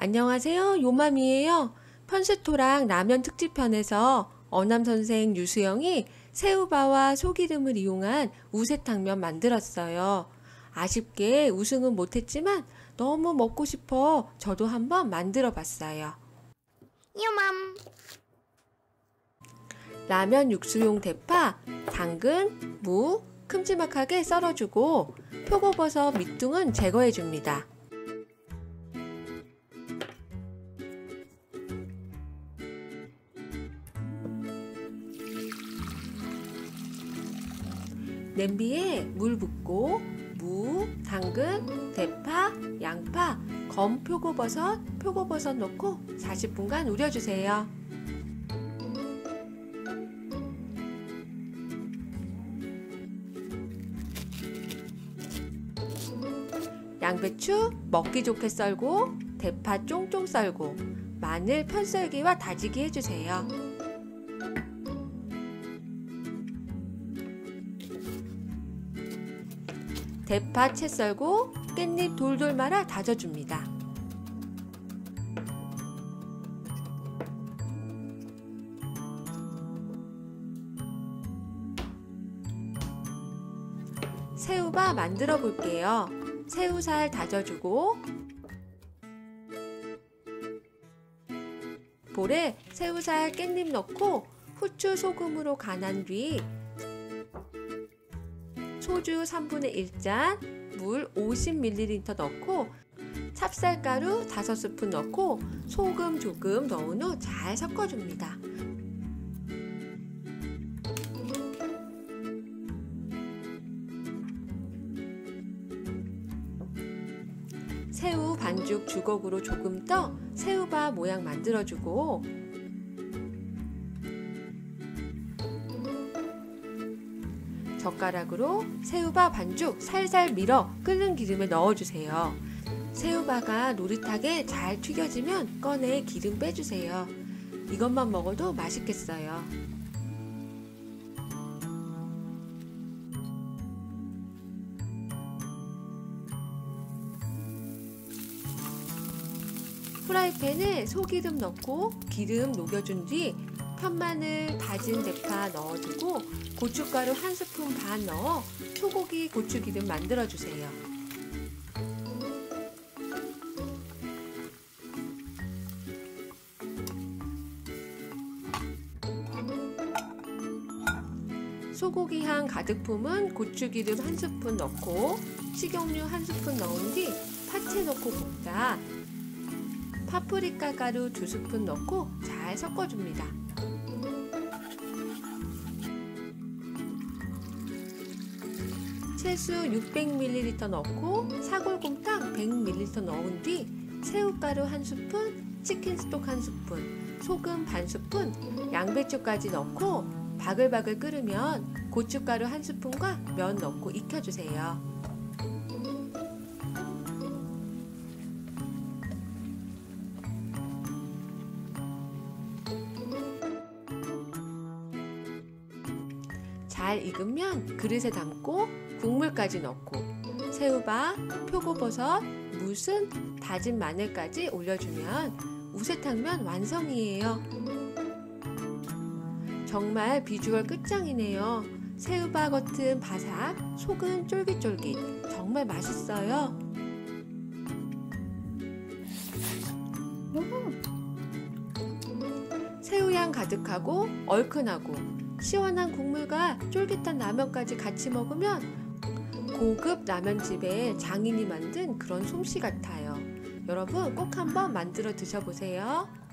안녕하세요, 요맘이에요. 편스토랑 라면 특집편에서 어남선생 유수영이 새우바와 소기름을 이용한 우새탕면 만들었어요. 아쉽게 우승은 못했지만 너무 먹고 싶어 저도 한번 만들어 봤어요. 요맘! 라면 육수용 대파, 당근, 무 큼지막하게 썰어주고 표고버섯 밑둥은 제거해줍니다. 냄비에 물 붓고 무, 당근, 대파, 양파, 검 표고버섯 넣고 40분간 우려주세요. 양배추 먹기 좋게 썰고 대파 쫑쫑 썰고 마늘 편썰기와 다지기 해주세요. 대파 채 썰고 깻잎 돌돌 말아 다져줍니다. 새우바 만들어 볼게요. 새우살 다져주고 볼에 새우살 깻잎 넣고 후추 소금으로 간한 뒤 소주 3분의 1잔, 물 50ml 넣고 찹쌀가루 5스푼 넣고 소금 조금 넣은 후 잘 섞어줍니다. 새우 반죽 주걱으로 조금 떠 새우바 모양 만들어주고 젓가락으로 새우바 반죽 살살 밀어 끓는 기름에 넣어주세요. 새우바가 노릇하게 잘 튀겨지면 꺼내 기름 빼주세요. 이것만 먹어도 맛있겠어요. 프라이팬에 소기름 넣고 기름 녹여준 뒤 편마늘, 다진 대파 넣어주고 고춧가루 1스푼 반 넣어 소고기 고추기름 만들어주세요. 소고기 향 가득 품은 고추기름 1스푼 넣고 식용유 1스푼 넣은 뒤 파채 넣고 볶아 파프리카 가루 2스푼 넣고 잘 섞어줍니다. 채수 600ml 넣고 사골곰탕 100ml 넣은 뒤 새우가루 1스푼, 치킨스톡 1스푼, 소금 반스푼, 양배추까지 넣고 바글바글 끓으면 고춧가루 1스푼과 면 넣고 익혀주세요. 잘 익으면 그릇에 담고 국물까지 넣고 새우바, 표고버섯, 무슨, 다진 마늘까지 올려주면 우새탕면 완성이에요. 정말 비주얼 끝장이네요. 새우바 겉은 바삭, 속은 쫄깃쫄깃 정말 맛있어요. 새우향 가득하고 얼큰하고 시원한 국물과 쫄깃한 라면까지 같이 먹으면 고급 라면집의 장인이 만든 그런 솜씨 같아요. 여러분 꼭 한번 만들어 드셔보세요.